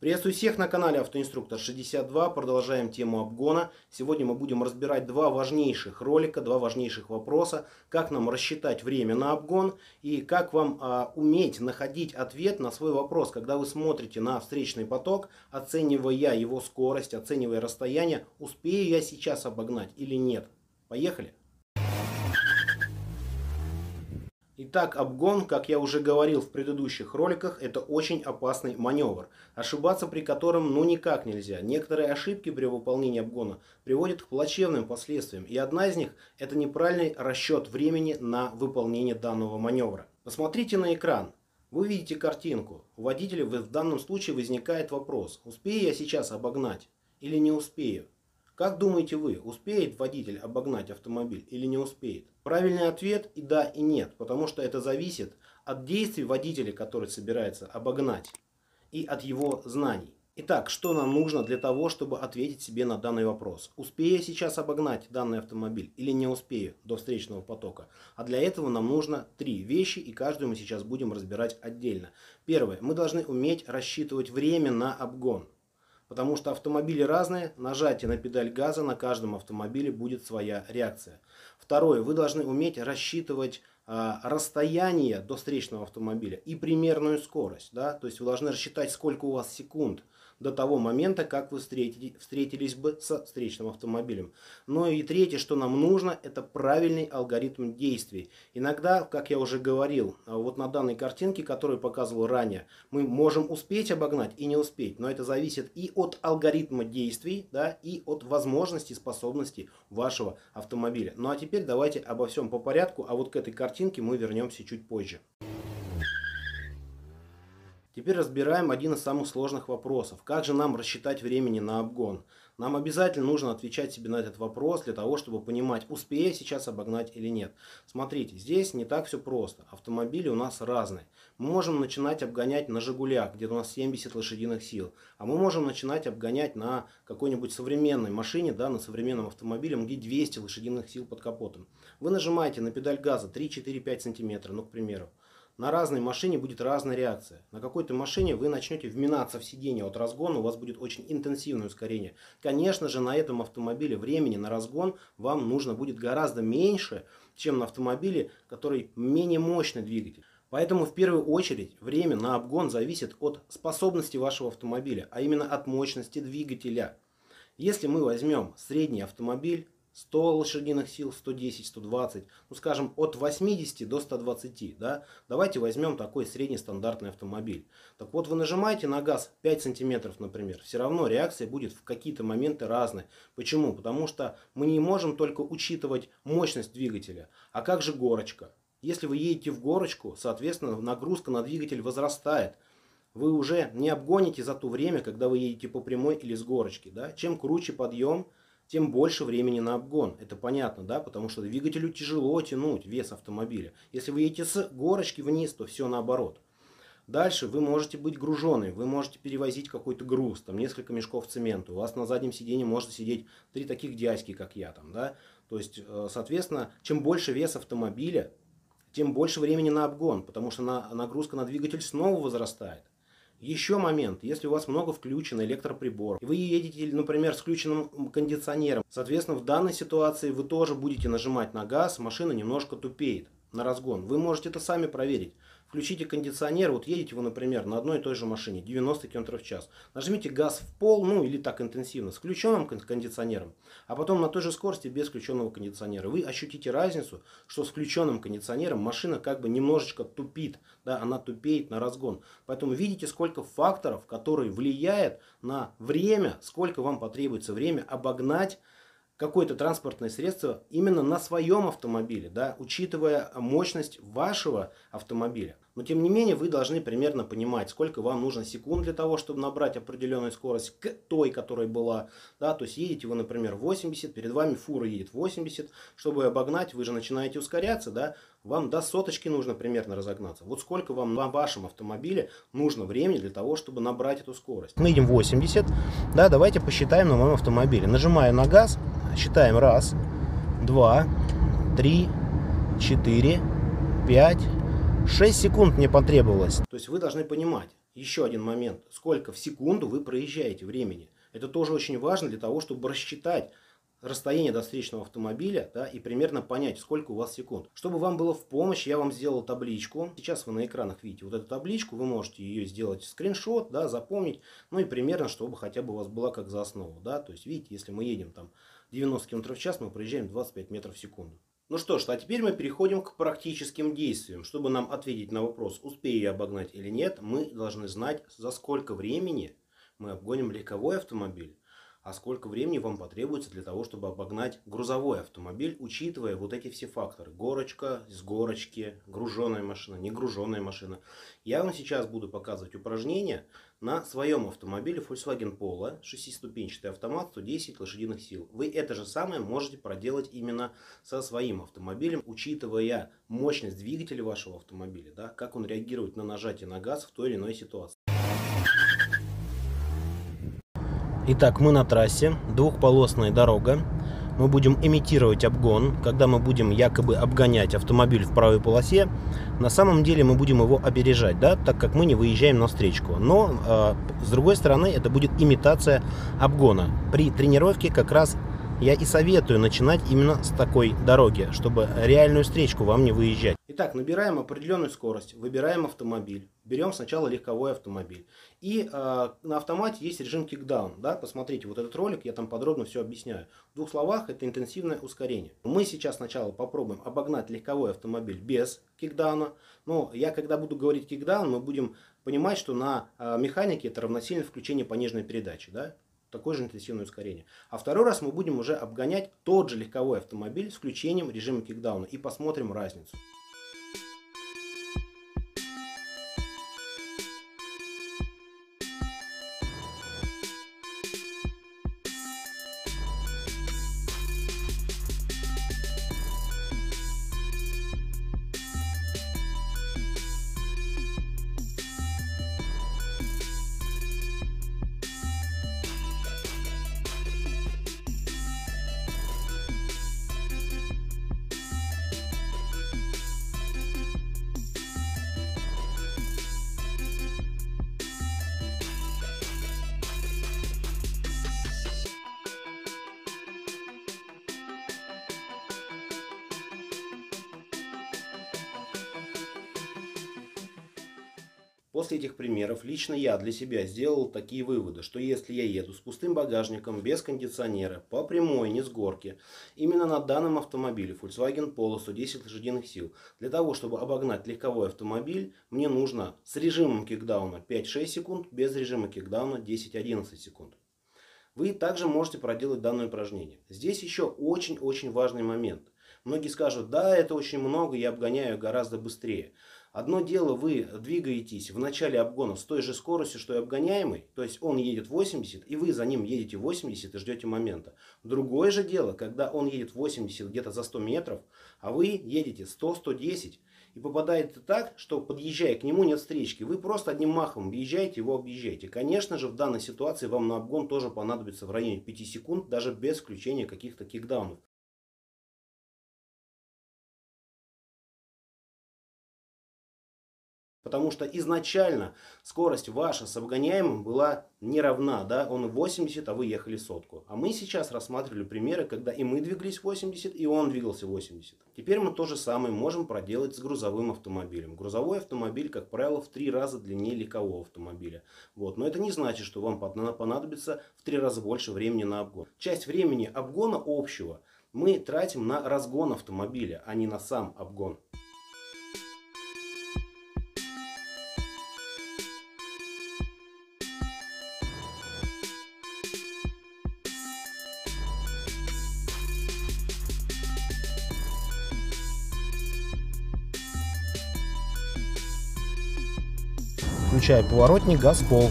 Приветствую всех на канале Автоинструктор 62. Продолжаем тему обгона. Сегодня мы будем разбирать два важнейших ролика, два важнейших вопроса. Как нам рассчитать время на обгон и как вам уметь находить ответ на свой вопрос, когда вы смотрите на встречный поток, оценивая его скорость, оценивая расстояние, успею я сейчас обогнать или нет. Поехали! Итак, обгон, как я уже говорил в предыдущих роликах, это очень опасный маневр, ошибаться при котором ну никак нельзя. Некоторые ошибки при выполнении обгона приводят к плачевным последствиям, и одна из них – это неправильный расчет времени на выполнение данного маневра. Посмотрите на экран. Вы видите картинку. У водителя в данном случае возникает вопрос: успею я сейчас обогнать или не успею? Как думаете вы, успеет водитель обогнать автомобиль или не успеет? Правильный ответ – и да, и нет, потому что это зависит от действий водителя, который собирается обогнать, и от его знаний. Итак, что нам нужно для того, чтобы ответить себе на данный вопрос? Успею я сейчас обогнать данный автомобиль или не успею до встречного потока? А для этого нам нужно три вещи, и каждую мы сейчас будем разбирать отдельно. Первое. Мы должны уметь рассчитывать время на обгон. Потому что автомобили разные, нажатие на педаль газа на каждом автомобиле будет своя реакция. Второе, вы должны уметь рассчитывать расстояние до встречного автомобиля и примерную скорость. Да? То есть вы должны рассчитать, сколько у вас секунд до того момента, как вы встретились бы со встречным автомобилем. Ну и третье, что нам нужно, это правильный алгоритм действий. Иногда, как я уже говорил, вот на данной картинке, которую показывал ранее, мы можем успеть обогнать и не успеть, но это зависит и от алгоритма действий, да, и от возможностей, способностей вашего автомобиля. Ну а теперь давайте обо всем по порядку, а вот к этой картинке мы вернемся чуть позже. Теперь разбираем один из самых сложных вопросов. Как же нам рассчитать времени на обгон? Нам обязательно нужно отвечать себе на этот вопрос для того, чтобы понимать, успею я сейчас обогнать или нет. Смотрите, здесь не так все просто. Автомобили у нас разные. Мы можем начинать обгонять на «Жигулях», где у нас 70 лошадиных сил. А мы можем начинать обгонять на какой-нибудь современной машине, да, на современном автомобиле, где 200 лошадиных сил под капотом. Вы нажимаете на педаль газа 3-4-5 см, ну, к примеру. На разной машине будет разная реакция. На какой-то машине вы начнете вминаться в сиденье от разгона, у вас будет очень интенсивное ускорение. Конечно же, на этом автомобиле времени на разгон вам нужно будет гораздо меньше, чем на автомобиле, который менее мощный двигатель. Поэтому в первую очередь время на обгон зависит от способности вашего автомобиля, а именно от мощности двигателя. Если мы возьмем средний автомобиль, 100 лошадиных сил, 110, 120, ну скажем от 80 до 120, да? Давайте возьмем такой средний стандартный автомобиль. Так вот, вы нажимаете на газ 5 сантиметров, например, все равно реакция будет в какие-то моменты разной. Почему? Потому что мы не можем только учитывать мощность двигателя. А как же горочка? Если вы едете в горочку, соответственно, нагрузка на двигатель возрастает. Вы уже не обгоните за то время, когда вы едете по прямой или с горочки, да? Чем круче подъем, тем больше времени на обгон. Это понятно, да? Потому что двигателю тяжело тянуть вес автомобиля. Если вы едете с горочки вниз, то все наоборот. Дальше вы можете быть гружены, вы можете перевозить какой-то груз, там несколько мешков цемента. У вас на заднем сиденье может сидеть три таких дядьки, как я там, да? То есть, соответственно, чем больше вес автомобиля, тем больше времени на обгон, потому что нагрузка на двигатель снова возрастает. Еще момент, если у вас много включено электроприборов, и вы едете, например, с включенным кондиционером, соответственно, в данной ситуации вы тоже будете нажимать на газ, машина немножко тупеет на разгон. Вы можете это сами проверить. Включите кондиционер, вот едете вы, например, на одной и той же машине, 90 км в час. Нажмите газ в пол, ну или так интенсивно, с включенным кондиционером, а потом на той же скорости без включенного кондиционера. Вы ощутите разницу, что с включенным кондиционером машина как бы немножечко тупит, да, она тупеет на разгон. Поэтому видите, сколько факторов, которые влияют на время, сколько вам потребуется время обогнать какое-то транспортное средство именно на своем автомобиле, да, учитывая мощность вашего автомобиля. Но тем не менее вы должны примерно понимать, сколько вам нужно секунд для того, чтобы набрать определенную скорость к той, которая была. Да, то есть едете вы, например, 80, перед вами фура едет 80, чтобы обогнать, вы же начинаете ускоряться, да, вам до соточки нужно примерно разогнаться. Вот сколько вам на вашем автомобиле нужно времени для того, чтобы набрать эту скорость. Мы едем 80, да, давайте посчитаем на моем автомобиле. Нажимаю на газ. Считаем 1, 2, 3, 4, 5, 6 секунд мне потребовалось. То есть вы должны понимать, Еще один момент. Сколько в секунду вы проезжаете времени. Это тоже очень важно для того, чтобы рассчитать расстояние до встречного автомобиля, да, и примерно понять, сколько у вас секунд. Чтобы вам было в помощь, я вам сделал табличку. Сейчас вы на экранах видите вот эту табличку. Вы можете ее сделать скриншот, да, запомнить. Ну и примерно, чтобы хотя бы у вас была как за основу. Да. То есть, видите, если мы едем там 90 км в час, мы проезжаем 25 метров в секунду. Ну что ж, а теперь мы переходим к практическим действиям. Чтобы нам ответить на вопрос, успею я обогнать или нет, мы должны знать, за сколько времени мы обгоним легковой автомобиль. А сколько времени вам потребуется для того, чтобы обогнать грузовой автомобиль, учитывая вот эти все факторы. Горочка, с горочки, груженая машина, не груженая машина. Я вам сейчас буду показывать упражнения на своем автомобиле Volkswagen Polo, 6-ступенчатый автомат, 110 лошадиных сил. Вы это же самое можете проделать именно со своим автомобилем, учитывая мощность двигателя вашего автомобиля, да, как он реагирует на нажатие на газ в той или иной ситуации. Итак, мы на трассе, двухполосная дорога, мы будем имитировать обгон, когда мы будем якобы обгонять автомобиль в правой полосе, на самом деле мы будем его опережать, да, так как мы не выезжаем на встречку, но с другой стороны это будет имитация обгона. При тренировке как раз я и советую начинать именно с такой дороги, чтобы реальную встречку вам не выезжать. Итак, набираем определенную скорость, выбираем автомобиль, берем сначала легковой автомобиль. И на автомате есть режим kickdown. Да? Посмотрите вот этот ролик, я там подробно все объясняю. В двух словах, это интенсивное ускорение. Мы сейчас сначала попробуем обогнать легковой автомобиль без кикдауна. Но я когда буду говорить кикдаун, мы будем понимать, что на механике это равносильно включению пониженной передачи. Да? Такое же интенсивное ускорение. А второй раз мы будем уже обгонять тот же легковой автомобиль с включением режима кикдауна. И посмотрим разницу. После этих примеров лично я для себя сделал такие выводы, что если я еду с пустым багажником, без кондиционера, по прямой, не с горки, именно на данном автомобиле Volkswagen Polo 110 лошадиных сил, для того, чтобы обогнать легковой автомобиль, мне нужно с режимом кикдауна 5-6 секунд, без режима кикдауна 10-11 секунд. Вы также можете проделать данное упражнение. Здесь еще очень-очень важный момент. Многие скажут, да, это очень много, я обгоняю гораздо быстрее. Одно дело, вы двигаетесь в начале обгона с той же скоростью, что и обгоняемый, то есть он едет 80, и вы за ним едете 80 и ждете момента. Другое же дело, когда он едет 80 где-то за 100 метров, а вы едете 100-110, и попадаете так, что подъезжая к нему нет встречки, вы просто одним махом въезжаете, его объезжаете. Конечно же, в данной ситуации вам на обгон тоже понадобится в районе 5 секунд, даже без включения каких-то кикдаунов. Потому что изначально скорость ваша с обгоняемым была не равна. Да? Он 80, а вы ехали сотку. А мы сейчас рассматривали примеры, когда и мы двигались 80, и он двигался 80. Теперь мы то же самое можем проделать с грузовым автомобилем. Грузовой автомобиль, как правило, в 3 раза длиннее легкового автомобиля. Вот. Но это не значит, что вам понадобится в 3 раза больше времени на обгон. Часть времени обгона общего мы тратим на разгон автомобиля, а не на сам обгон. Включаю поворотник, газ в пол.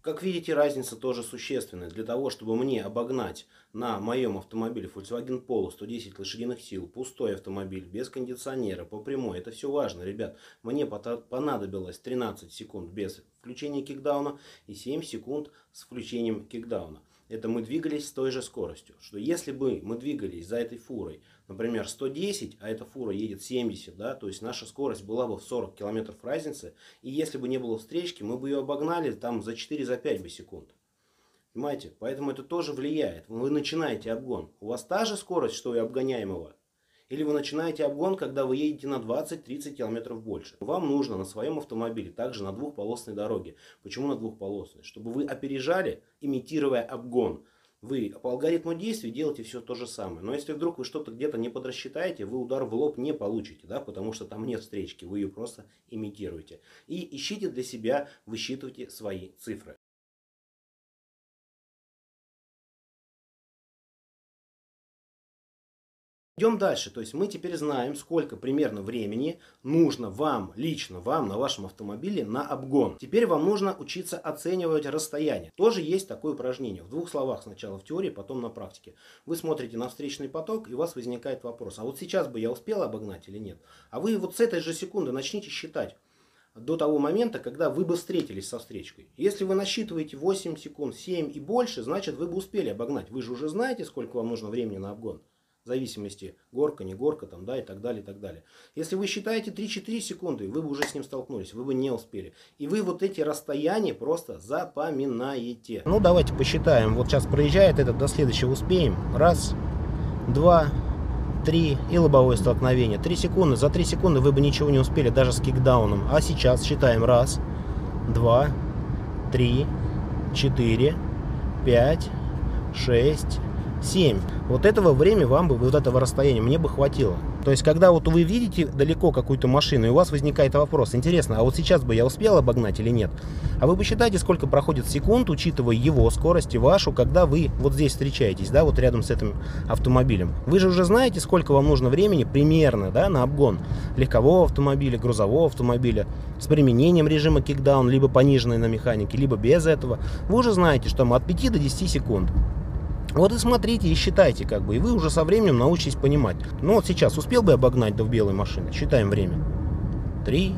Как видите, разница тоже существенная. Для того, чтобы мне обогнать на моем автомобиле Volkswagen Polo 110 лошадиных сил, пустой автомобиль, без кондиционера, по прямой, это все важно, ребят. Мне понадобилось 13 секунд без включения кикдауна и 7 секунд с включением кикдауна. это мы двигались с той же скоростью. Что если бы мы двигались за этой фурой, например, 110, а эта фура едет 70, да, то есть наша скорость была бы в 40 километров разницы, и если бы не было встречки, мы бы ее обогнали там за 4-5 бы секунд. Понимаете? Поэтому это тоже влияет. Вы начинаете обгон. У вас та же скорость, что и обгоняемого. Или вы начинаете обгон, когда вы едете на 20-30 километров больше. Вам нужно на своем автомобиле, также на двухполосной дороге. Почему на двухполосной? Чтобы вы опережали, имитируя обгон. Вы по алгоритму действий делаете все то же самое. Но если вдруг вы что-то где-то не подрасчитаете, вы удар в лоб не получите, да, потому что там нет встречки, вы ее просто имитируете. И ищите для себя, высчитывайте свои цифры. Идем дальше, то есть мы теперь знаем, сколько примерно времени нужно вам, лично вам, на вашем автомобиле на обгон. Теперь вам нужно учиться оценивать расстояние. Тоже есть такое упражнение. В двух словах: сначала в теории, потом на практике. Вы смотрите на встречный поток, и у вас возникает вопрос: а вот сейчас бы я успел обогнать или нет? А вы вот с этой же секунды начните считать до того момента, когда вы бы встретились со встречкой. Если вы насчитываете 8 секунд, 7 и больше, значит вы бы успели обогнать. Вы же уже знаете, сколько вам нужно времени на обгон. В зависимости, горка, не горка, там, да, и так далее, и так далее. Если вы считаете 3-4 секунды, вы бы уже с ним столкнулись, вы бы не успели. И вы вот эти расстояния просто запоминаете. Ну, давайте посчитаем. Вот сейчас проезжает этот, до следующего успеем. Раз, два, три и лобовое столкновение. 3 секунды. За 3 секунды вы бы ничего не успели, даже с кикдауном. А сейчас считаем. Раз, два, три, четыре, пять, шесть, 7. Вот этого времени вам бы, вот этого расстояния мне бы хватило. То есть, когда вот вы видите далеко какую-то машину, и у вас возникает вопрос: интересно, а вот сейчас бы я успел обогнать или нет? А вы посчитайте, сколько проходит секунд, учитывая его скорость и вашу, когда вы вот здесь встречаетесь, да, вот рядом с этим автомобилем. Вы же уже знаете, сколько вам нужно времени примерно, да, на обгон легкового автомобиля, грузового автомобиля, с применением режима кикдаун, либо пониженной на механике, либо без этого. Вы уже знаете, что там от 5 до 10 секунд. Вот и смотрите, и считайте, как бы, и вы уже со временем научитесь понимать. Ну вот сейчас успел бы обогнать до белой машины, считаем время. 3,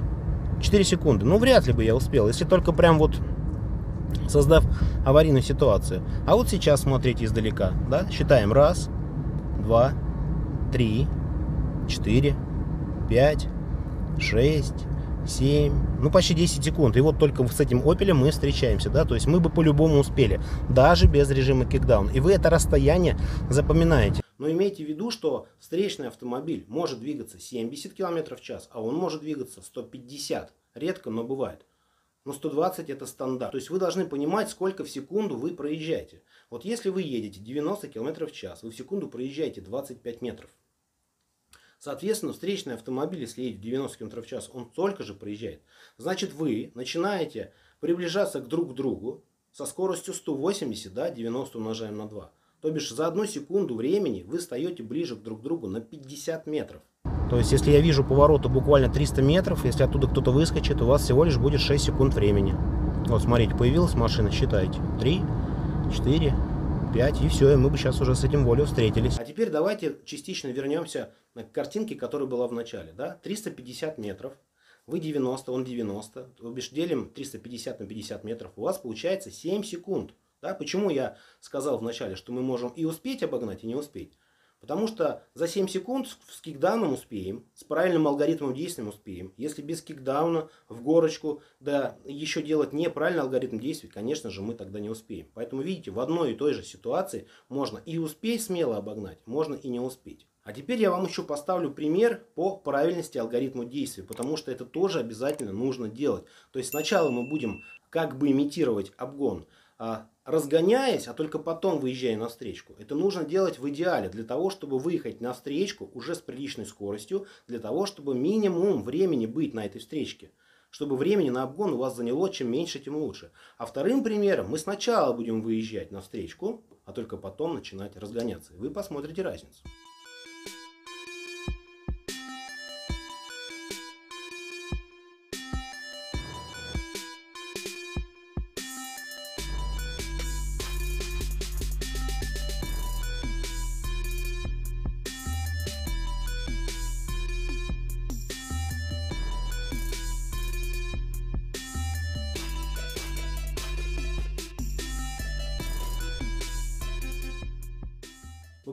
4 секунды. Ну вряд ли бы я успел, если только прям вот создав аварийную ситуацию. А вот сейчас смотрите издалека, да, считаем. Раз, два, три, четыре, пять, шесть, 7, ну почти 10 секунд. И вот только с этим Opel мы встречаемся, да, то есть мы бы по-любому успели, даже без режима кикдаун. И вы это расстояние запоминаете. Но имейте в виду, что встречный автомобиль может двигаться 70 км в час, а он может двигаться 150. Редко, но бывает. Но 120 это стандарт. То есть вы должны понимать, сколько в секунду вы проезжаете. Вот если вы едете 90 км в час, вы в секунду проезжаете 25 метров. Соответственно, встречный автомобиль, если едет в 90 км в час, он только же проезжает. Значит, вы начинаете приближаться друг к другу со скоростью 180, да, 90 умножаем на 2. То бишь, за 1 секунду времени вы встаете ближе друг к другу на 50 метров. То есть, если я вижу поворота буквально 300 метров, если оттуда кто-то выскочит, у вас всего лишь будет 6 секунд времени. Вот, смотрите, появилась машина, считайте. 3, 4... 5, и все, и мы бы сейчас уже с этим волю встретились. А теперь давайте частично вернемся к картинке, которая была в начале, да? 350 метров, вы 90, он 90, то бишь делим 350 на 50 метров, у вас получается 7 секунд. Да? Почему я сказал в начале, что мы можем и успеть обогнать, и не успеть? Потому что за 7 секунд с кикдауном успеем, с правильным алгоритмом действия успеем. Если без кикдауна, в горочку, да еще делать неправильный алгоритм действий, конечно же, мы тогда не успеем. Поэтому, видите, в одной и той же ситуации можно и успеть смело обогнать, можно и не успеть. А теперь я вам еще поставлю пример по правильности алгоритма действий, потому что это тоже обязательно нужно делать. То есть сначала мы будем как бы имитировать обгон, разгоняясь, а только потом выезжая на встречку. Это нужно делать в идеале, для того, чтобы выехать на встречку уже с приличной скоростью, для того, чтобы минимум времени быть на этой встречке. Чтобы времени на обгон у вас заняло чем меньше, тем лучше. А вторым примером мы сначала будем выезжать на встречку, а только потом начинать разгоняться. И вы посмотрите разницу.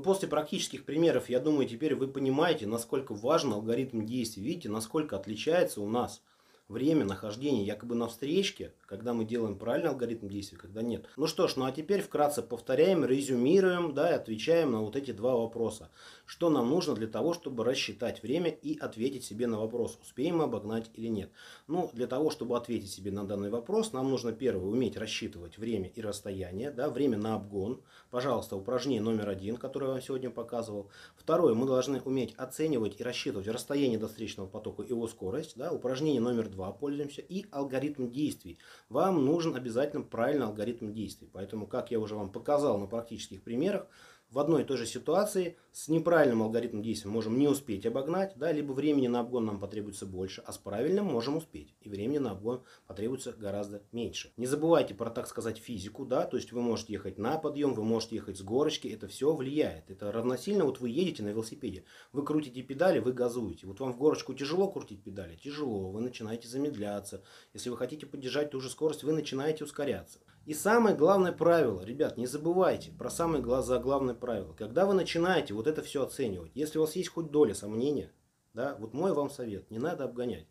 после практических примеров, я думаю, теперь вы понимаете, насколько важен алгоритм действий. Видите, насколько отличается у нас время нахождения якобы на встречке, когда мы делаем правильный алгоритм действий, когда нет. Ну что ж, ну а теперь вкратце повторяем, резюмируем, да, и отвечаем на вот эти два вопроса. Что нам нужно для того, чтобы рассчитать время и ответить себе на вопрос, успеем мы обогнать или нет. Ну, для того, чтобы ответить себе на данный вопрос, нам нужно, первое, уметь рассчитывать время и расстояние, да, время на обгон. Пожалуйста, упражнение номер 1, которое я вам сегодня показывал. Второе, мы должны уметь оценивать и рассчитывать расстояние до встречного потока и его скорость, да, упражнение номер 2. Пользуемся, и алгоритм действий. Вам нужен обязательно правильный алгоритм действий. Поэтому, как я уже вам показал на практических примерах, в одной и той же ситуации с неправильным алгоритмом действий можем не успеть обогнать, да, либо времени на обгон нам потребуется больше, а с правильным можем успеть, и времени на обгон потребуется гораздо меньше. Не забывайте про, так сказать, физику, да, то есть вы можете ехать на подъем, вы можете ехать с горочки, это все влияет. Это равносильно, вот вы едете на велосипеде, вы крутите педали, вы газуете. Вот вам в горочку тяжело крутить педали? Тяжело, вы начинаете замедляться. Если вы хотите поддержать ту же скорость, вы начинаете ускоряться. И самое главное правило, ребят, не забывайте про самое главное правило. Когда вы начинаете вот это все оценивать, если у вас есть хоть доля сомнения, да, вот мой вам совет, не надо обгонять.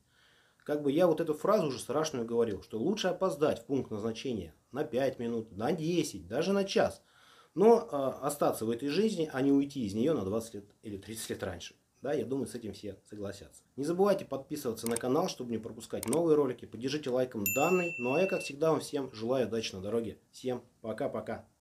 Как бы я вот эту фразу уже страшную говорил, что лучше опоздать в пункт назначения на 5 минут, на 10, даже на час, но остаться в этой жизни, а не уйти из нее на 20 лет или 30 лет раньше. Да, я думаю, с этим все согласятся. Не забывайте подписываться на канал, чтобы не пропускать новые ролики. Поддержите лайком данный. Ну а я, как всегда, вам всем желаю удачи на дороге. Всем пока-пока.